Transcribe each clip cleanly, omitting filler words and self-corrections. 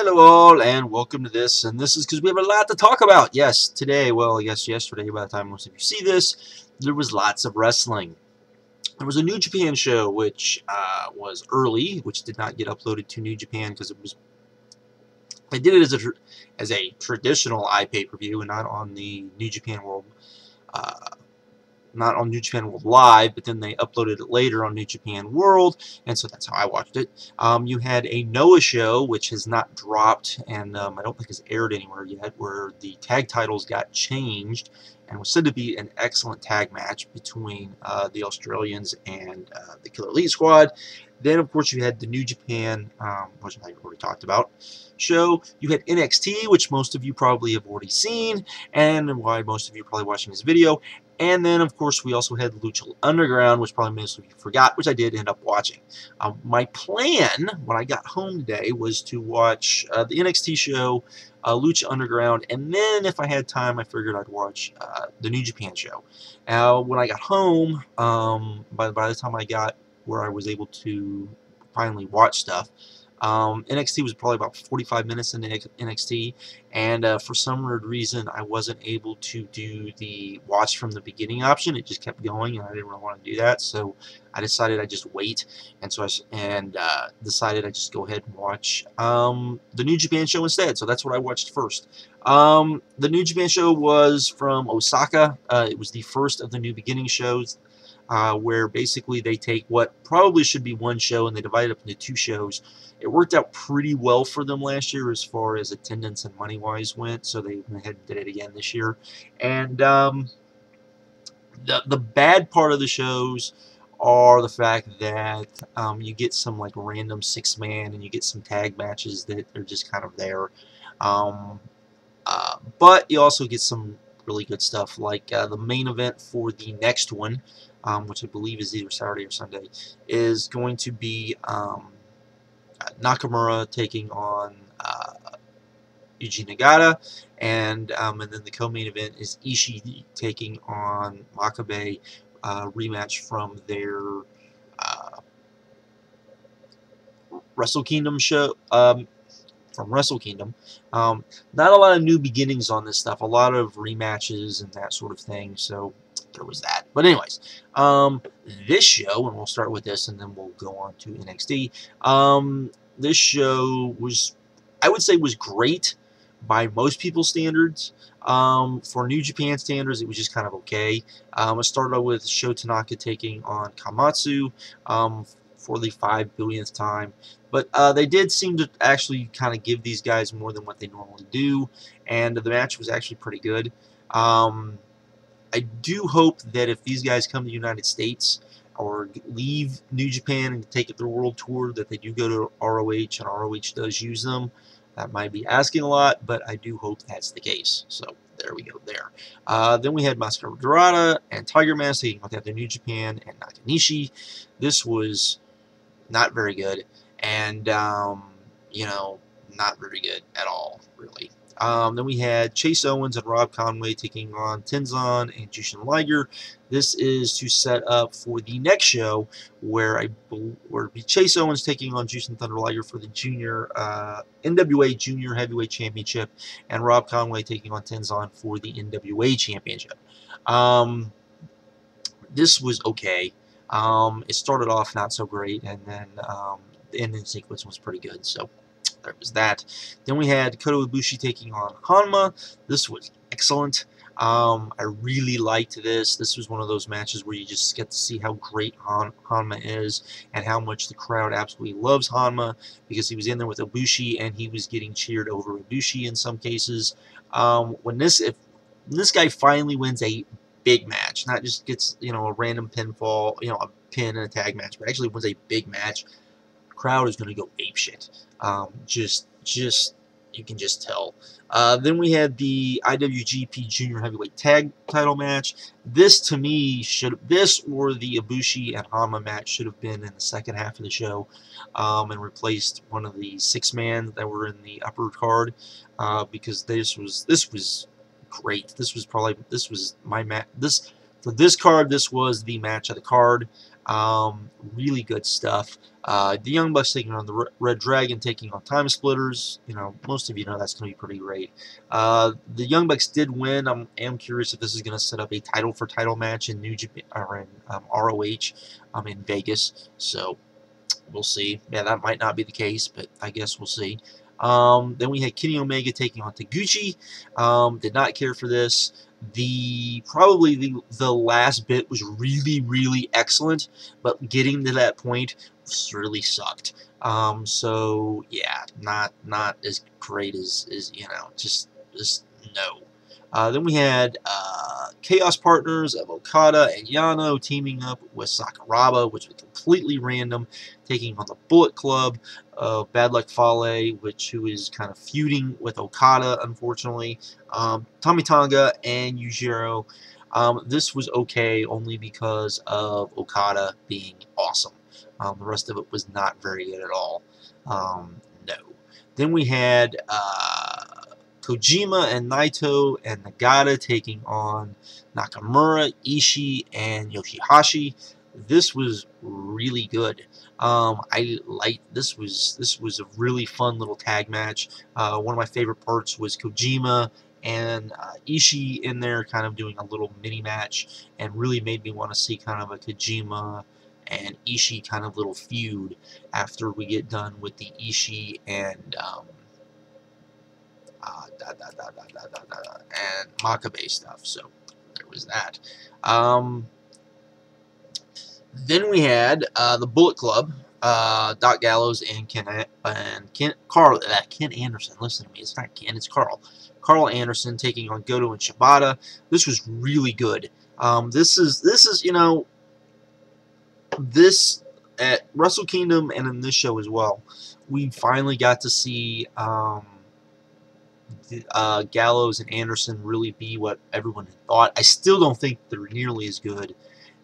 Hello all, and welcome to this, and this is because we have a lot to talk about. Yes, today, well, I guess yesterday, by the time most of you see this, there was lots of wrestling. There was a New Japan show, which was early, which did not get uploaded to New Japan because it was... I did it as a traditional iPay-per-view, and not on the New Japan World, not on New Japan World Live, but then they uploaded it later on New Japan World, and so that's how I watched it. You had a Noah show, which has not dropped, and I don't think it's aired anywhere yet, where the tag titles got changed, and was said to be an excellent tag match between the Australians and the Killer Elite Squad. Then, of course, you had the New Japan, which I already talked about, show. You had NXT, which most of you probably have already seen, and why most of you are probably watching this video. And then, of course, we also had Lucha Underground, which probably most of you forgot, which I did end up watching. My plan, when I got home today, was to watch the NXT show, Lucha Underground, and then, if I had time, I figured I'd watch the New Japan show. Now, when I got home, by the time I got where I was able to finally watch stuff, NXT was probably about 45 minutes into NXT, and for some weird reason I wasn't able to do the watch from the beginning option. It just kept going, and I didn't really want to do that, so I decided I'd just wait, and so I decided I'd just go ahead and watch the New Japan show instead, so that's what I watched first. The New Japan show was from Osaka. It was the first of the New Beginning shows, where basically they take what probably should be one show and they divide it up into two shows. It worked out pretty well for them last year as far as attendance and money-wise went, so they went ahead and did it again this year. And the bad part of the shows are the fact that you get some like random six-man and you get some tag matches that are just kind of there. But you also get some really good stuff, like the main event for the next one, which I believe is either Saturday or Sunday, is going to be Nakamura taking on Yuji Nagata, and then the co-main event is Ishii taking on Makabe, rematch from their Wrestle Kingdom show. From Wrestle Kingdom. Not a lot of new beginnings on this stuff, a lot of rematches and that sort of thing, so there was that. But anyways, this show, and we'll start with this and then we'll go on to NXT. This show was, I would say, was great by most people's standards. For New Japan standards, it was just kind of okay. I started out with Sho Tanaka taking on Komatsu for the 5 billionth time. But they did seem to actually kind of give these guys more than what they normally do, and the match was actually pretty good. I do hope that if these guys come to the United States or leave New Japan and take their world tour, that they do go to ROH, and ROH does use them. That might be asking a lot, but I do hope that's the case. So there we go there. Then we had Masakura Dorada and Tiger Mask taking on the New Japan and Nakanishi. This was not very good. And, you know, not very good at all, really. Then we had Chase Owens and Rob Conway taking on Tenzan and Jushin Liger. This is to set up for the next show, where it'll be Chase Owens taking on Jushin Thunder Liger for the junior NWA Junior Heavyweight Championship, and Rob Conway taking on Tenzan for the NWA Championship. This was okay. It started off not so great, and then... the ending sequence was pretty good, so there was that. Then we had Kota Ibushi taking on Honma. This was excellent. I really liked this. This was one of those matches where you just get to see how great Honma is and how much the crowd absolutely loves Honma, because he was in there with Ibushi and he was getting cheered over Ibushi in some cases. If this guy finally wins a big match, not just gets, you know, a random pinfall, you know, a pin and a tag match, but actually wins a big match, crowd is going to go apeshit. You can just tell. Then we had the IWGP Junior Heavyweight Tag Title match. This, to me, this or the Ibushi and Honma match should have been in the second half of the show, and replaced one of the six-man that were in the upper card, because this was great. This was my match for this card. This was the match of the card. Really good stuff. The Young Bucks taking on the Red Dragon, taking on Time Splitters. You know, most of you know that's going to be pretty great. The Young Bucks did win. I'm curious if this is going to set up a title-for-title match in New Japan or in ROH in Vegas. So we'll see. Yeah, that might not be the case, but I guess we'll see. Then we had Kenny Omega taking on Taguchi. Did not care for this. Probably the last bit was really excellent, but getting to that point really sucked. So yeah, not as great as you know, just no. Then we had Chaos Partners of Okada and Yano teaming up with Sakuraba, which was completely random, taking on the Bullet Club of Bad Luck Fale, who is kind of feuding with Okada, unfortunately. Tommy Tonga and Yujiro. This was okay only because of Okada being awesome. The rest of it was not very good at all. No. Then we had Kojima and Naito and Nagata taking on Nakamura, Ishii, and Yoshihashi. This was really good. I like this was a really fun little tag match. One of my favorite parts was Kojima and Ishii in there, kind of doing a little mini match, and really made me want to see kind of a Kojima and Ishii kind of little feud after we get done with the Ishii and and Makabe stuff. So there was that. Then we had the Bullet Club, Doc Gallows and Ken Anderson. Listen to me, it's not Ken, it's Carl. Carl Anderson taking on Goto and Shibata. This was really good. This is you know, this at Wrestle Kingdom and in this show as well, we finally got to see Gallows and Anderson really be what everyone had thought. I still don't think they're nearly as good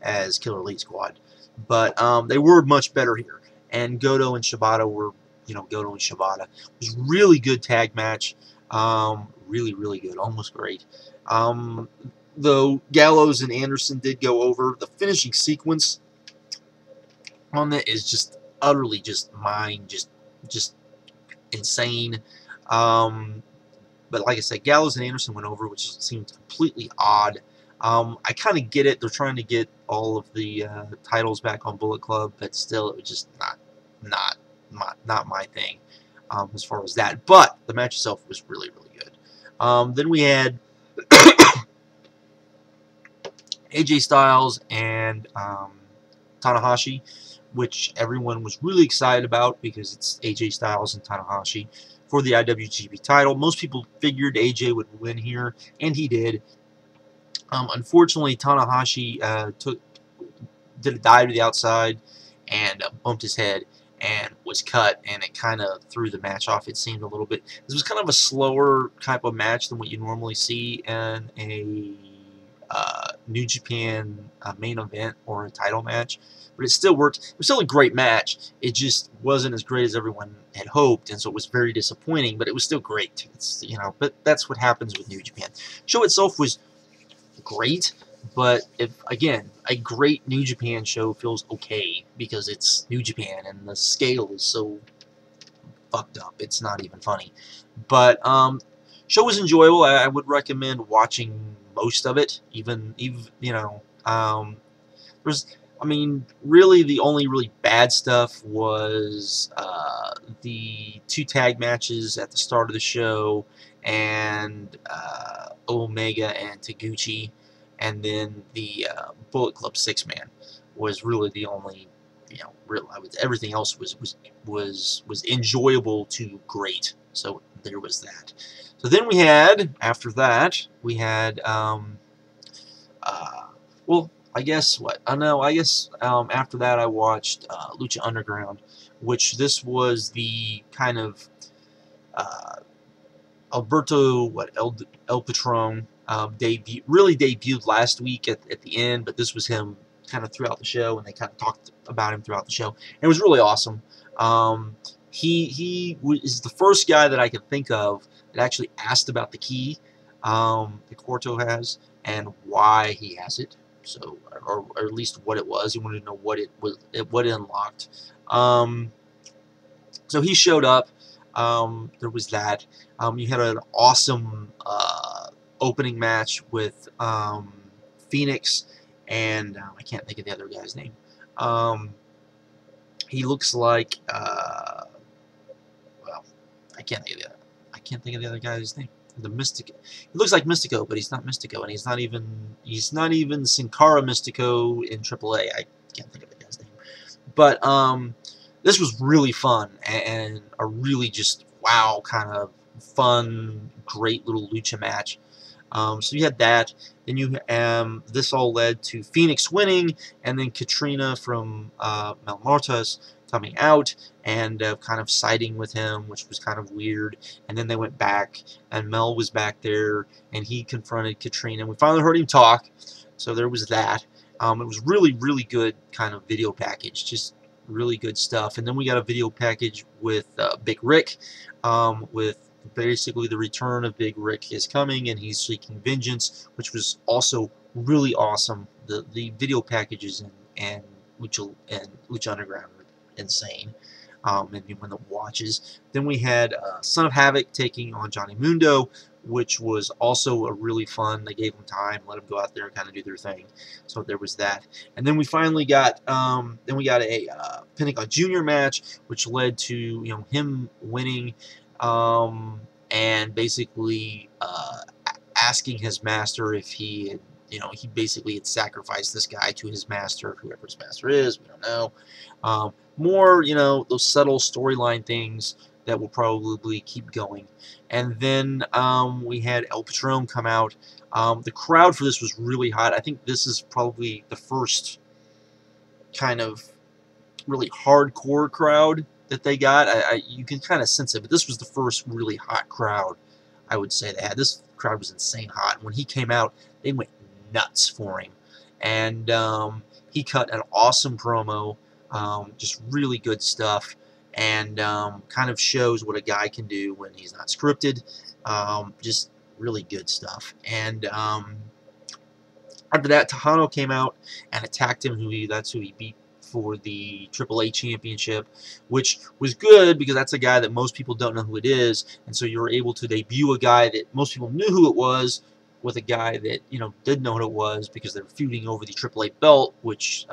as Killer Elite Squad, but they were much better here. And Goto and Shibata were, you know, Goto and Shibata. It was really good tag match. Really good, almost great. Though Gallows and Anderson did go over, the finishing sequence on that is just utterly just insane. But like I said, Gallows and Anderson went over, which seemed completely odd. I kind of get it. They're trying to get all of the titles back on Bullet Club, but still, it was just not my thing as far as that. But the match itself was really good. Then we had AJ Styles and Tanahashi, which everyone was really excited about because it's AJ Styles and Tanahashi for the IWGP title. Most people figured AJ would win here, and he did. Unfortunately, Tanahashi did a dive to the outside and bumped his head and was cut, and it kind of threw the match off, it seemed, a little bit. This was kind of a slower type of match than what you normally see in a New Japan main event or a title match, but it still worked. It was still a great match. It just wasn't as great as everyone had hoped, and so it was very disappointing, but it was still great. It's, you know, but that's what happens with New Japan. Show itself was great, but again, a great New Japan show feels okay because it's New Japan and the scale is so fucked up. It's not even funny. But show was enjoyable. I would recommend watching most of it, even you know, I mean, really the only really bad stuff was the two tag matches at the start of the show, and Omega and Taguchi, and then the Bullet Club six-man was really the only, you know, real. Everything else was enjoyable to great. So there was that. So then we had, after that, we had, well, I guess what? I know, I guess after that I watched Lucha Underground, which this was the kind of Alberto, El Patron debut, really debuted last week at the end, but this was him kind of throughout the show, and they kind of talked about him throughout the show. And it was really awesome. He is the first guy that I can think of that actually asked about the key that Corto has and why he has it. so or at least what it was. He wanted to know what it was, what it unlocked. So he showed up. There was that. You had an awesome opening match with Phoenix and I can't think of the other guy's name. He looks like well, I can't think of the other guy's name. The Mystico. He looks like Mystico, but he's not Mystico, and he's not even Sin Cara Mystico in AAA. I can't think of the guy's name. But this was really fun and a really just wow kind of fun, great little lucha match. So you had that. Then you this all led to Phoenix winning, and then Katrina from Malmortas coming out and kind of siding with him, which was kind of weird. And then they went back, and Mel was back there, and he confronted Katrina. We finally heard him talk, so there was that. It was really, really good kind of video package, just really good stuff. And then we got a video package with Big Rick, with basically the return of Big Rick is coming, and he's seeking vengeance, which was also really awesome. The video packages and Lucha Underground were insane. Anyone that watches. Then we had Son of Havoc taking on Johnny Mundo, which was also a really fun. They gave him time, let him go out there and kind of do their thing. So there was that. And then we finally got a Pentagon Jr. match, which led to him winning and basically asking his master if he had, he basically had sacrificed this guy to his master, whoever his master is, we don't know. More, those subtle storyline things that will probably keep going. And then we had El Patron come out. The crowd for this was really hot. I think this is probably the first kind of really hardcore crowd that they got. You can kind of sense it, but this was the first really hot crowd I would say they had. This crowd was insane hot. When he came out, they went nuts for him. And he cut an awesome promo. Just really good stuff, and kind of shows what a guy can do when he's not scripted. Just really good stuff. And after that, Tejano came out and attacked him. That's who he beat for the AAA Championship, which was good because that's a guy that most people don't know who it is, and so you were able to debut a guy that most people knew who it was with a guy that didn't know what it was because they're feuding over the AAA belt, which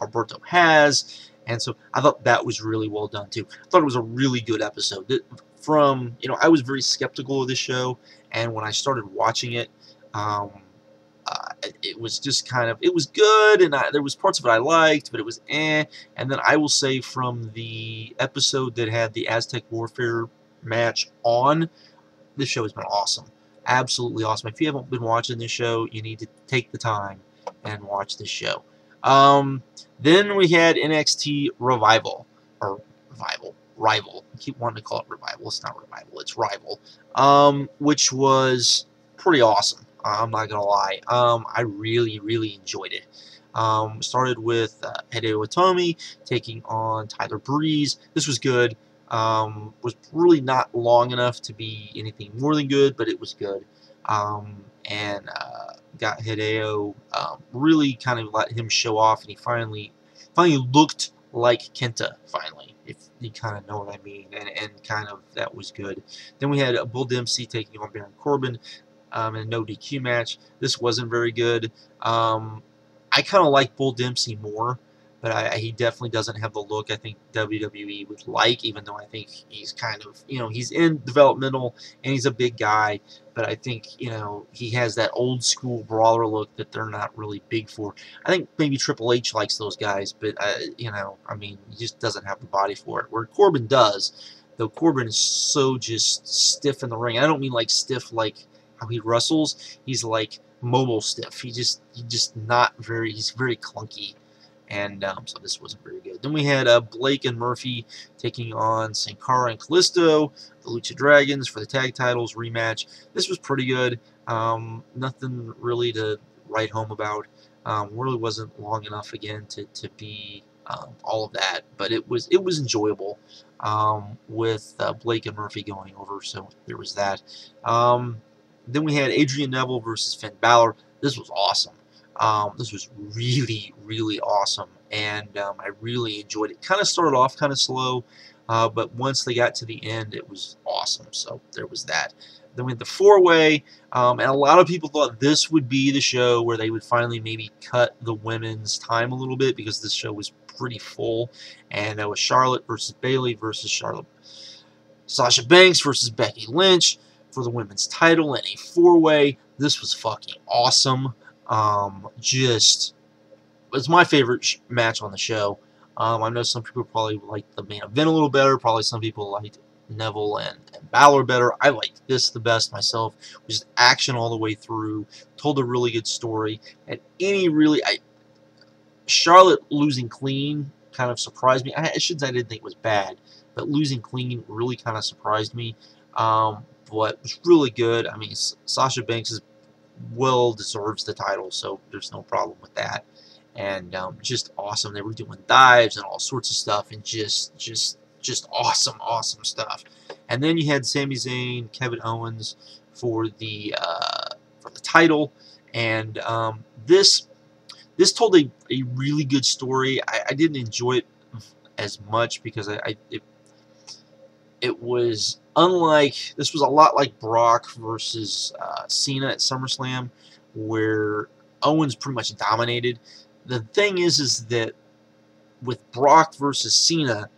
Alberto has, and so I thought that was really well done too. I thought it was a really good episode. From I was very skeptical of this show, and when I started watching it, it was just kind of, it was good, and there was parts of it I liked, but it was eh. And then I will say from the episode that had the Aztec Warfare match on, this show has been awesome, absolutely awesome. If you haven't been watching this show, you need to take the time and watch this show. Then we had NXT Revival, or Rival. I keep wanting to call it Revival. It's not Revival, it's Rival, which was pretty awesome. I'm not going to lie. I really, really enjoyed it. Started with Hideo Itami taking on Tyler Breeze. This was good. Was really not long enough to be anything more than good, but it was good. And got Hideo, really kind of let him show off, and he finally looked like Kenta, finally, if you kind of know what I mean, and kind of that was good. Then we had Bull Dempsey taking on Baron Corbin. In a no DQ match. This wasn't very good. I kind of like Bull Dempsey more, but he definitely doesn't have the look I think WWE would like, even though I think he's kind of, he's in developmental and he's a big guy, but I think, he has that old school brawler look that they're not really big for. I think maybe Triple H likes those guys, but, he just doesn't have the body for it, where Corbin does, though Corbin is so just stiff in the ring. I don't mean like stiff like how he wrestles, he's like mobile stiff. He just not very. He's very clunky, and so this wasn't very good. Then we had Blake and Murphy taking on Sin Cara and Callisto, the Lucha Dragons for the tag titles rematch. This was pretty good. Nothing really to write home about. Really wasn't long enough again to be all of that, but it was enjoyable. With Blake and Murphy going over, so there was that. Then we had Adrian Neville versus Finn Balor. This was awesome. This was really, really awesome, and I really enjoyed it. Kind of started off kind of slow, but once they got to the end, it was awesome. So there was that. Then we had the four-way, and a lot of people thought this would be the show where they would finally maybe cut the women's time a little bit, because this show was pretty full, and that was Charlotte versus Bayley versus Charlotte, Sasha Banks versus Becky Lynch for the women's title in a four-way. This was fucking awesome. Just, it's my favorite match on the show. I know some people probably liked the main event a little better. Probably some people liked Neville and Balor better. I liked this the best myself. Just action all the way through. Told a really good story. And any really, Charlotte losing clean kind of surprised me. I should say I didn't think it was bad, but losing clean really kind of surprised me. But it was really good. I mean, Sasha Banks is well deserves the title, so there's no problem with that. And just awesome. They were doing dives and all sorts of stuff, and just awesome, awesome stuff. And then you had Sami Zayn, Kevin Owens for the title, and this told a really good story. I didn't enjoy it as much because it was unlike, this was a lot like Brock versus Cena at SummerSlam, where Owens pretty much dominated. The thing is that with Brock versus Cena,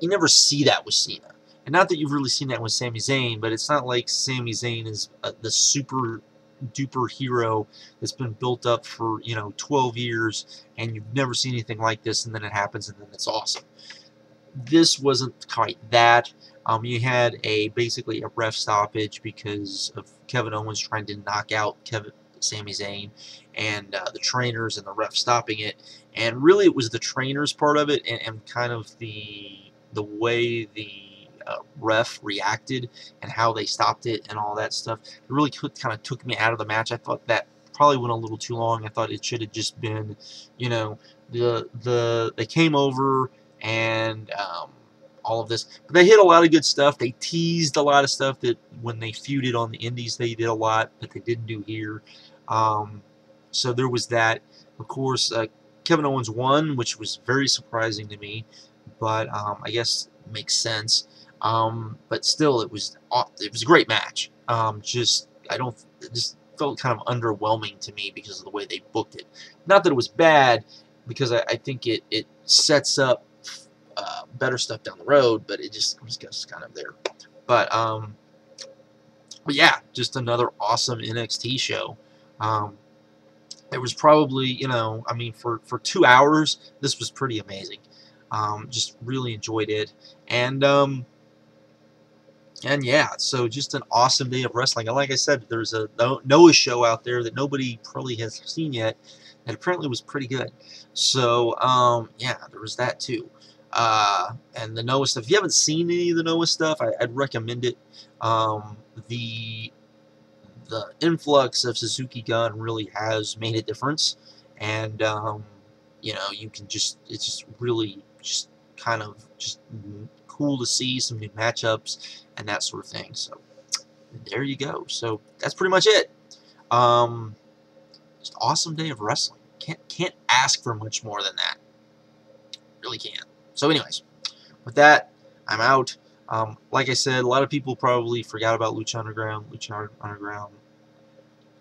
you never see that with Cena. And not that you've really seen that with Sami Zayn, but it's not like Sami Zayn is the super-duper hero that's been built up for, 12 years, and you've never seen anything like this, and then it happens, and then it's awesome. This wasn't quite that. You had basically a ref stoppage because of Kevin Owens trying to knock out Sami Zayn, and the trainers and the ref stopping it. And really, it was the trainers part of it, and kind of the way the ref reacted and how they stopped it and all that stuff. It really kind of took me out of the match. I thought that probably went a little too long. I thought it should have just been, they came over and all of this. But they hit a lot of good stuff. They teased a lot of stuff that when they feuded on the indies, they did a lot that they didn't do here. So there was that. Of course, Kevin Owens won, which was very surprising to me, but I guess it makes sense. But still, it was a great match. It just felt kind of underwhelming to me because of the way they booked it. Not that it was bad, because I think it sets up better stuff down the road, but it was just kind of there. But yeah, just another awesome NXT show. It was probably, for 2 hours, this was pretty amazing. Just really enjoyed it. And yeah, so just an awesome day of wrestling. And like I said, there's a Noah show out there that nobody probably has seen yet, and apparently was pretty good. So, yeah, there was that too. And the Noah stuff, if you haven't seen any of the Noah stuff, I'd recommend it. The influx of Suzuki Gun really has made a difference, and you can it's just really kind of cool to see some new matchups and that sort of thing. So there you go. So that's pretty much it. Just awesome day of wrestling. Can't ask for much more than that. Really can't. So anyways, with that, I'm out. Like I said, a lot of people probably forgot about Lucha Underground. Lucha Underground.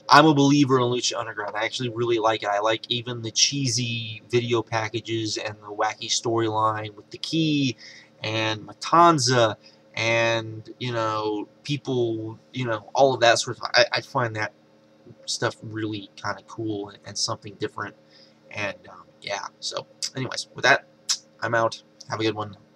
I'm a believer in Lucha Underground. I actually really like it. I like even the cheesy video packages and the wacky storyline with the key and Matanza and, people, all of that sort of. I find that stuff really kind of cool and something different. And yeah, so anyways, with that, I'm out. Have a good one.